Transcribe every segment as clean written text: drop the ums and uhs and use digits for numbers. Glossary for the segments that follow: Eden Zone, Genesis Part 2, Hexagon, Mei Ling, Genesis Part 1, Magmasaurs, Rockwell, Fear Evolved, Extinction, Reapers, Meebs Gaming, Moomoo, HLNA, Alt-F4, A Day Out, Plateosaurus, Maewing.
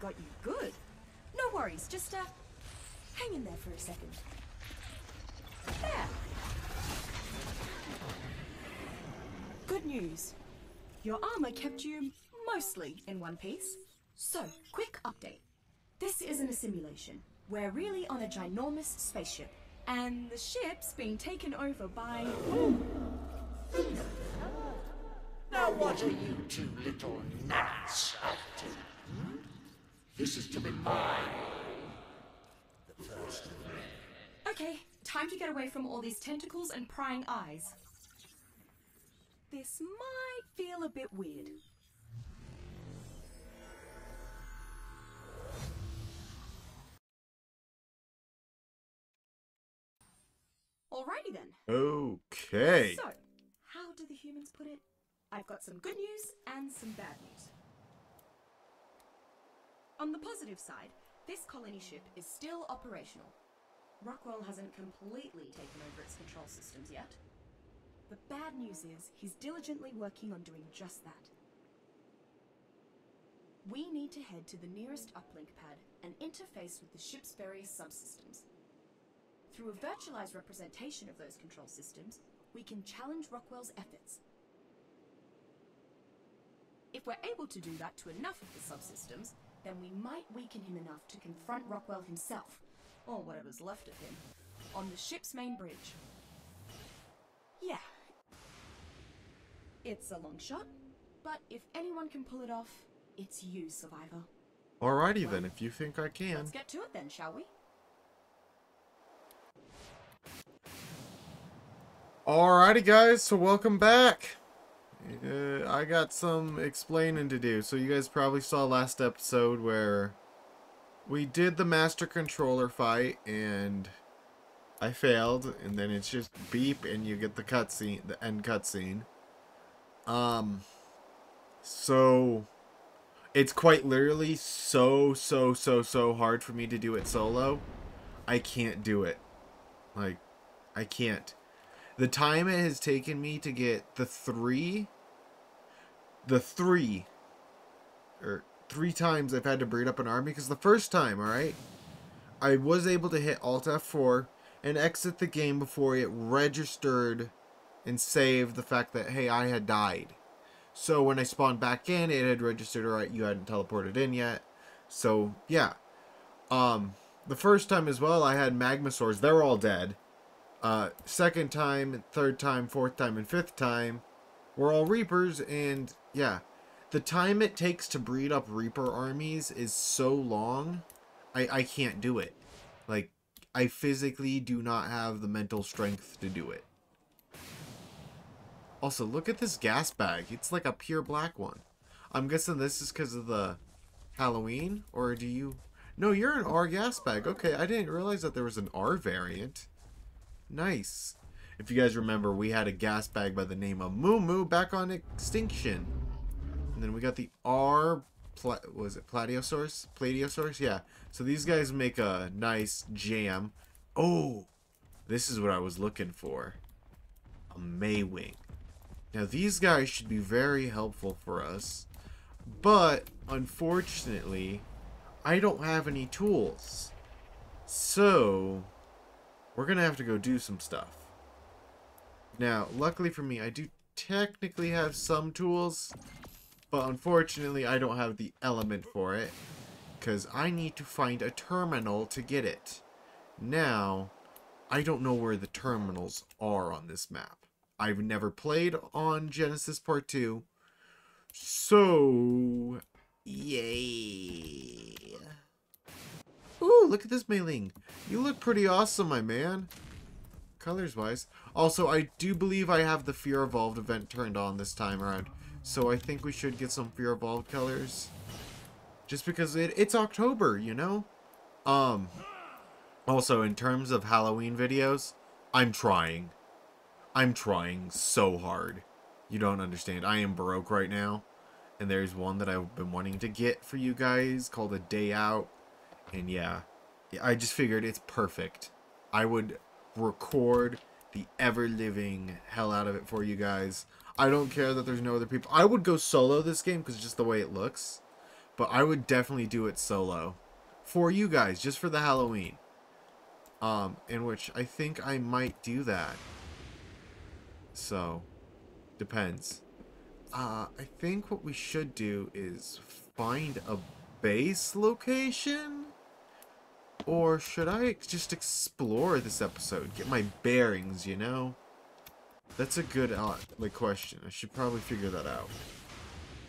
got you good. No worries, just hang in there for a second. There. Good news. Your armor kept you mostly in one piece. So, quick update. This isn't a simulation. We're really on a ginormous spaceship. And the ship's being taken over by... Now what are you two little gnats up to? Hmm? This is to be my world. The first of many. Okay, time to get away from all these tentacles and prying eyes. This might feel a bit weird. Alrighty then. Okay. So, how do the humans put it? I've got some good news and some bad news. On the positive side, this colony ship is still operational. Rockwell hasn't completely taken over its control systems yet. The bad news is he's diligently working on doing just that. We need to head to the nearest uplink pad and interface with the ship's various subsystems. Through a virtualized representation of those control systems, we can challenge Rockwell's efforts. If we're able to do that to enough of the subsystems, then we might weaken him enough to confront Rockwell himself, or whatever's left of him, on the ship's main bridge. Yeah. It's a long shot, but if anyone can pull it off, it's you, Survivor. Alrighty then, if you think I can. Let's get to it then, shall we? Alrighty guys, so welcome back. I got some explaining to do. So you guys probably saw last episode where we did the master controller fight and I failed, and then it's just beep and you get the cutscene, the end cutscene. So it's quite literally so hard for me to do it solo. I can't do it. Like, I can't. The time it has taken me to get three times I've had to breed up an army, because the first time, alright, I was able to hit Alt-F4 and exit the game before it registered and saved the fact that, hey, I had died. So when I spawned back in, it had registered, alright, you hadn't teleported in yet. So, yeah. The first time as well, I had Magmasaurs. They're all dead. Second time, third time, fourth time, and fifth time we're all Reapers, and yeah, the time it takes to breed up Reaper armies is so long, I can't do it. Like, I physically do not have the mental strength to do it. Also, look at this gas bag. It's like a pure black one. I'm guessing this is because of the Halloween, or do you... No, you're an R gas bag. Okay, I didn't realize that there was an R variant. Nice. If you guys remember, we had a gas bag by the name of Moomoo back on Extinction. And then we got the R... was it Plateosaurus? Plateosaurus? Yeah. So these guys make a nice jam. Oh! This is what I was looking for. A Maewing. Now these guys should be very helpful for us. But, unfortunately, I don't have any tools. So... we're gonna have to go do some stuff. Now, luckily for me, I do technically have some tools, but unfortunately I don't have the element for it, because I need to find a terminal to get it. Now, I don't know where the terminals are on this map. I've never played on Genesis Part 2, so... yay! Ooh, look at this, Mei Ling. You look pretty awesome, my man. Colors-wise. Also, I do believe I have the Fear Evolved event turned on this time around. So I think we should get some Fear Evolved colors. Just because it's October, you know? Also, in terms of Halloween videos, I'm trying. I'm trying so hard. You don't understand. I am broke right now. And there's one that I've been wanting to get for you guys called A Day Out. And yeah, I just figured it's perfect. I would record the ever-living hell out of it for you guys. I don't care that there's no other people. I would go solo this game because just the way it looks. But I would definitely do it solo. For you guys, just for the Halloween. In which I think I might do that. So, depends. I think what we should do is find a base location? Or should I just explore this episode? Get my bearings, you know? That's a good like question. I should probably figure that out.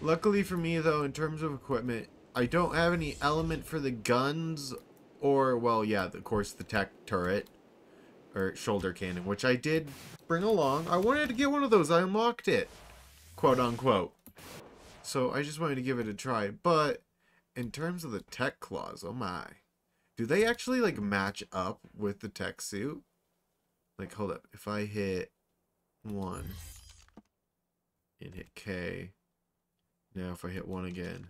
Luckily for me, though, in terms of equipment, I don't have any element for the guns or, well, yeah, of course, the tech turret or shoulder cannon, which I did bring along. I wanted to get one of those. I unlocked it, quote unquote. So I just wanted to give it a try. But in terms of the tech claws, oh my. Do they actually, like, match up with the tech suit? Like, hold up. If I hit 1 and hit K, now if I hit 1 again,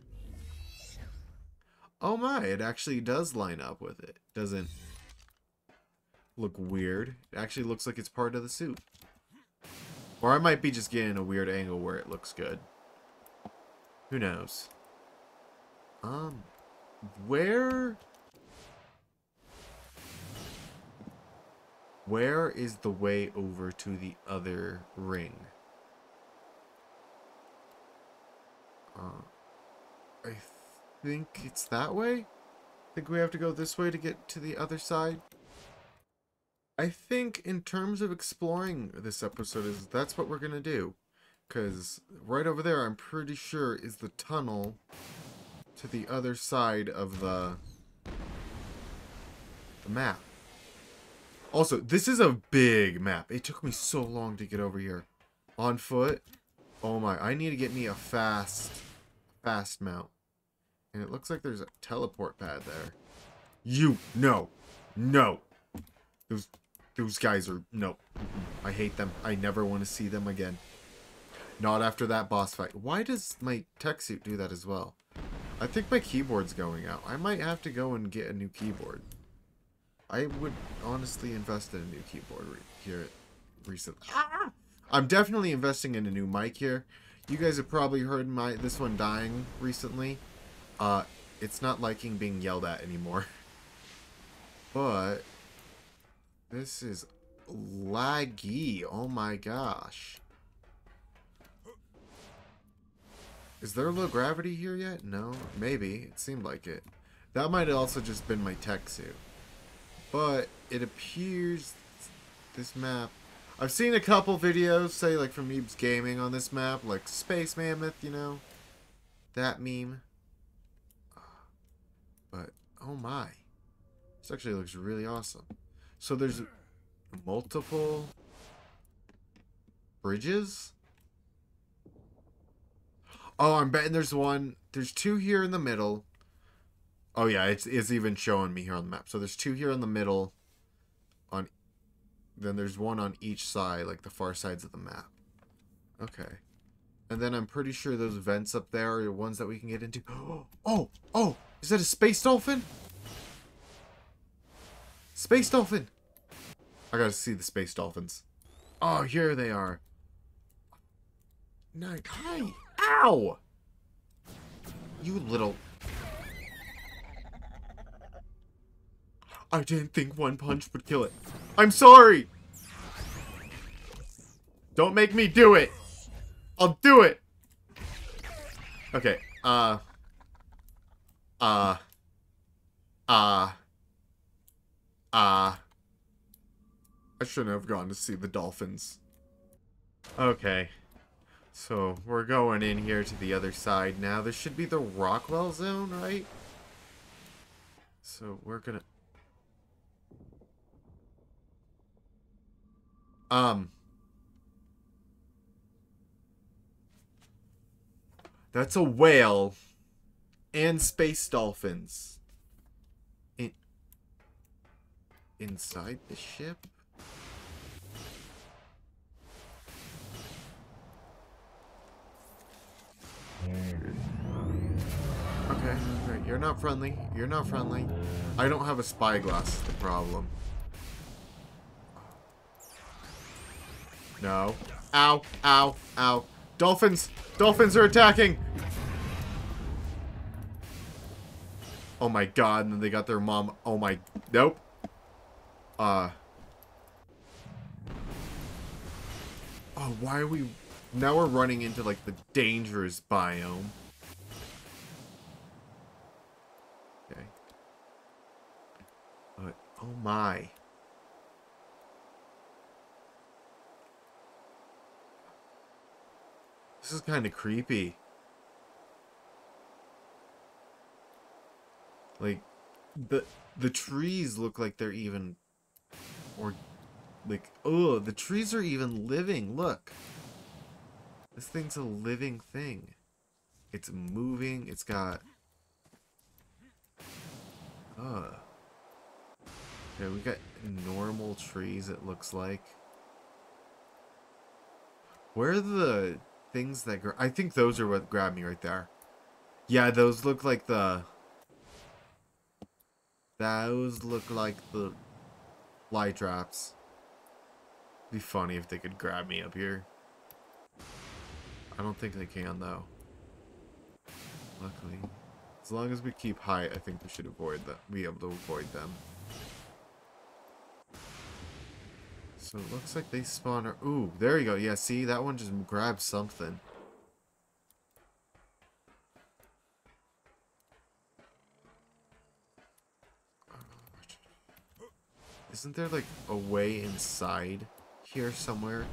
oh my, it actually does line up with it. Doesn't look weird. It actually looks like it's part of the suit. Or I might be just getting a weird angle where it looks good. Who knows? Where is the way over to the other ring? I think it's that way? I think we have to go this way to get to the other side? I think in terms of exploring this episode, that's what we're going to do. Because right over there, I'm pretty sure, is the tunnel to the other side of the map. Also, this is a big map. It took me so long to get over here. On foot. Oh my, I need to get me a fast mount. And it looks like there's a teleport pad there. No. Those guys are, no. I hate them. I never want to see them again. Not after that boss fight. Why does my tech suit do that as well? I think my keyboard's going out. I might have to go and get a new keyboard. I would honestly invest in a new keyboard here recently. Ah! I'm definitely investing in a new mic here. You guys have probably heard this one dying recently. It's not liking being yelled at anymore. But this is laggy. Oh my gosh. Is there low gravity here yet? No. Maybe. It seemed like it. That might have also just been my tech suit. But it appears this map, I've seen a couple videos, say, like, from Meebs Gaming on this map, like Space Mammoth, you know, that meme. But oh my, this actually looks really awesome. So there's multiple bridges. Oh, I'm betting there's one. There's two here in the middle. Oh yeah, it's even showing me here on the map. So there's two here in the middle. Then there's one on each side, like the far sides of the map. Okay. And then I'm pretty sure those vents up there are the ones that we can get into. Oh! Is that a space dolphin? Space dolphin! I gotta see the space dolphins. Oh, here they are. Nice. Hey! Ow! You little... I didn't think one punch would kill it. I'm sorry! Don't make me do it! I'll do it! Okay, I shouldn't have gone to see the dolphins. Okay. So, we're going in here to the other side now. This should be the Rockwell Zone, right? So, we're gonna... That's a whale and space dolphins inside the ship. Okay, right. You're not friendly. You're not friendly. I don't have a spyglass is the problem. No. Ow, ow, ow. Dolphins! Dolphins are attacking! Oh my god, and then they got their mom. Oh my, nope. Oh, why are we, now we're running into like the dangerous biome. Okay. Oh my. This is kind of creepy. Like, the trees look like they're even, or, like, oh, the trees are even living, look. This thing's a living thing. It's moving, it's got, yeah, we got normal trees, it looks like. Where are the things that grow? I think those are what grabbed me right there. Yeah, those look like the... Those look like the fly traps. It'd be funny if they could grab me up here. I don't think they can, though. Luckily. As long as we keep height, I think we should avoid them. Be able to avoid them. So it looks like they spawn... Ooh, there you go. Yeah, see? That one just grabbed something. Isn't there like a way inside here somewhere?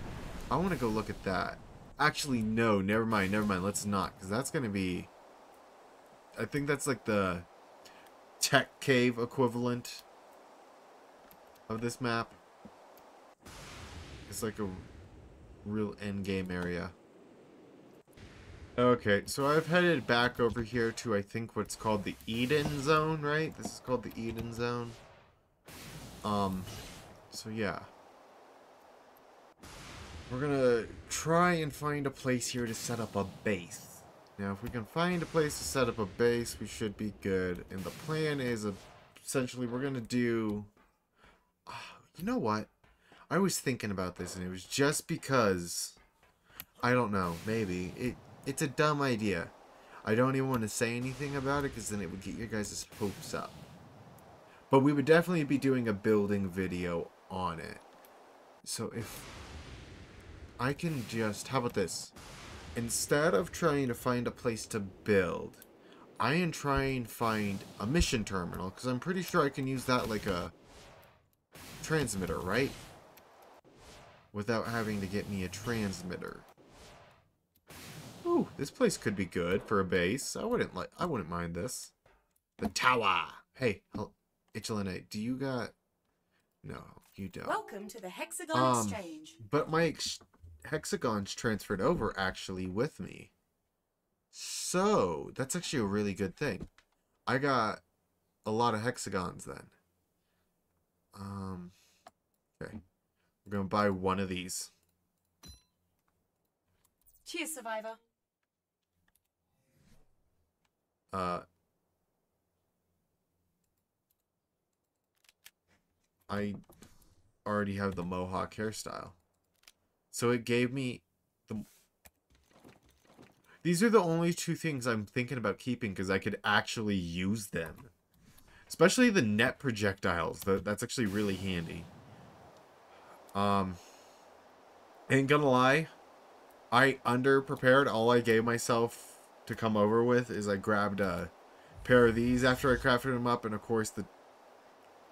I want to go look at that. Actually, no, never mind, never mind. Let's not, because that's going to be... I think that's like the tech cave equivalent of this map. It's like a real endgame area. Okay, so I've headed back over here to I think what's called the Eden Zone, right? This is called the Eden Zone. So yeah. We're gonna try and find a place here to set up a base. Now, if we can find a place to set up a base, we should be good. And the plan is essentially we're gonna do... you know what? I was thinking about this, and it was just because... I don't know, maybe. It's a dumb idea. I don't even want to say anything about it, because then it would get your guys' hopes up. But we would definitely be doing a building video on it. So if I can just, how about this? Instead of trying to find a place to build, I am trying to find a mission terminal, because I'm pretty sure I can use that like a transmitter, right? Without having to get me a transmitter. Ooh, this place could be good for a base. I wouldn't mind this. The tower. Hey, HLNA, do you got... No, you don't. Welcome to the Hexagon Exchange. But my Hexagon's transferred over, actually, with me. So, that's actually a really good thing. I got a lot of Hexagons, then. Okay. We're going to buy one of these. Cheers, Survivor. I already have the mohawk hairstyle. So it gave me the... These are the only two things I'm thinking about keeping because I could actually use them. Especially the net projectiles. That's actually really handy. Ain't gonna lie. I underprepared. All I gave myself to come over with is I grabbed a pair of these after I crafted them up. And of course the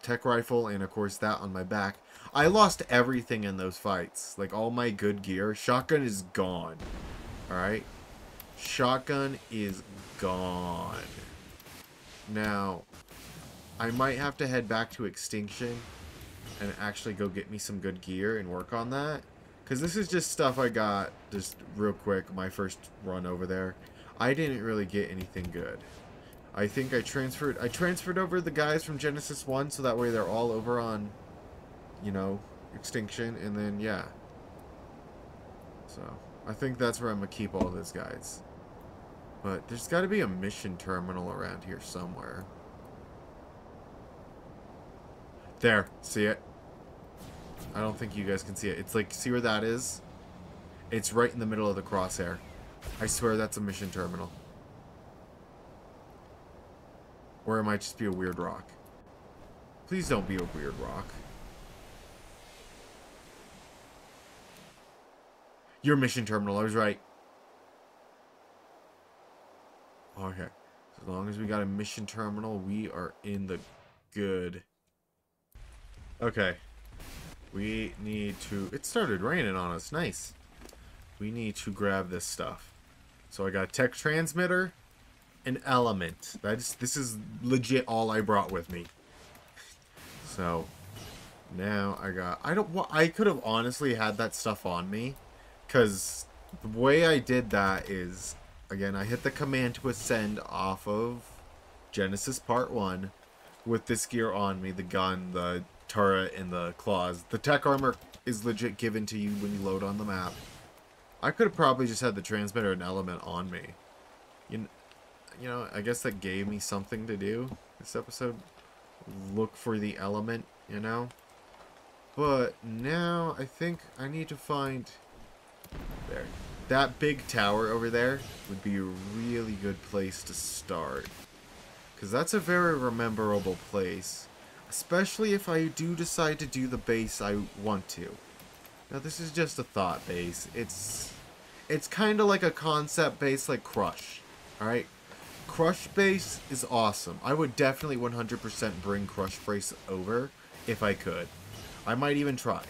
tech rifle, and of course that on my back. I lost everything in those fights, like all my good gear. Shotgun is gone. All right, shotgun is gone. Now I might have to head back to Extinction and actually go get me some good gear and work on that, because this is just stuff I got just real quick my first run over there. I didn't really get anything good. I think I transferred over the guys from Genesis 1, so that way they're all over on, you know, Extinction, and then, yeah. So, I think that's where I'm going to keep all those guys. But there's got to be a mission terminal around here somewhere. There. See it? I don't think you guys can see it. It's like, see where that is? It's right in the middle of the crosshair. I swear that's a mission terminal. Or it might just be a weird rock. Please don't be a weird rock. Your mission terminal, I was right. Okay. As long as we got a mission terminal, we are in the good. Okay. We need to... It started raining on us. Nice. We need to grab this stuff. So I got a tech transmitter, an element. This is legit all I brought with me. So now I got... I could have honestly had that stuff on me. Because the way I did that is... Again, I hit the command to ascend off of Genesis Part 1 with this gear on me, the gun, the turret, and the claws. The tech armor is legit given to you when you load on the map. I could have probably just had the transmitter and element on me. You know, I guess that gave me something to do this episode. Look for the element, you know? But now I think I need to find... There. That big tower over there would be a really good place to start. Because that's a very rememberable place. Especially if I do decide to do the base I want to. Now this is just a thought base. It's kind of like a concept base like Crush. Alright? Crush base is awesome. I would definitely 100% bring Crush base over if I could. I might even try.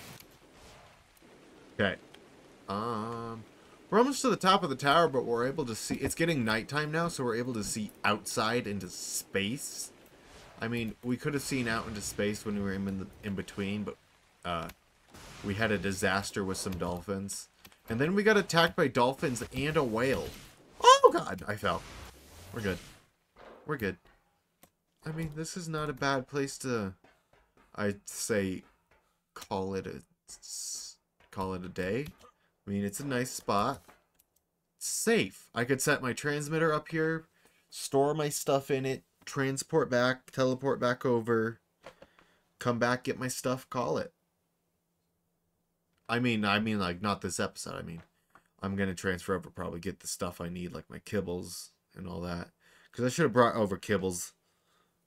Okay. We're almost to the top of the tower, but we're able to see... It's getting nighttime now, so we're able to see outside into space. I mean, we could have seen out into space when we were in between, but we had a disaster with some dolphins. And then we got attacked by dolphins and a whale. Oh, God! I fell. We're good. We're good. I mean, this is not a bad place to... I'd say... Call it a day. I mean, it's a nice spot. It's safe. I could set my transmitter up here, store my stuff in it, transport back, teleport back over, come back, get my stuff, call it. I mean, like, not this episode. I mean, I'm going to transfer over, probably get the stuff I need, like my kibbles and all that. Because I should have brought over kibbles.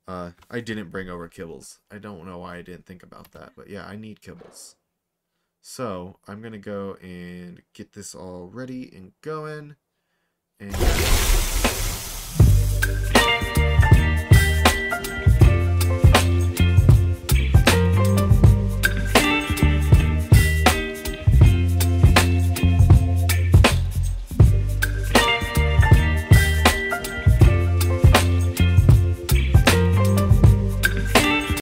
I didn't bring over kibbles. I don't know why I didn't think about that. But yeah, I need kibbles. So, I'm going to go and get this all ready and going. And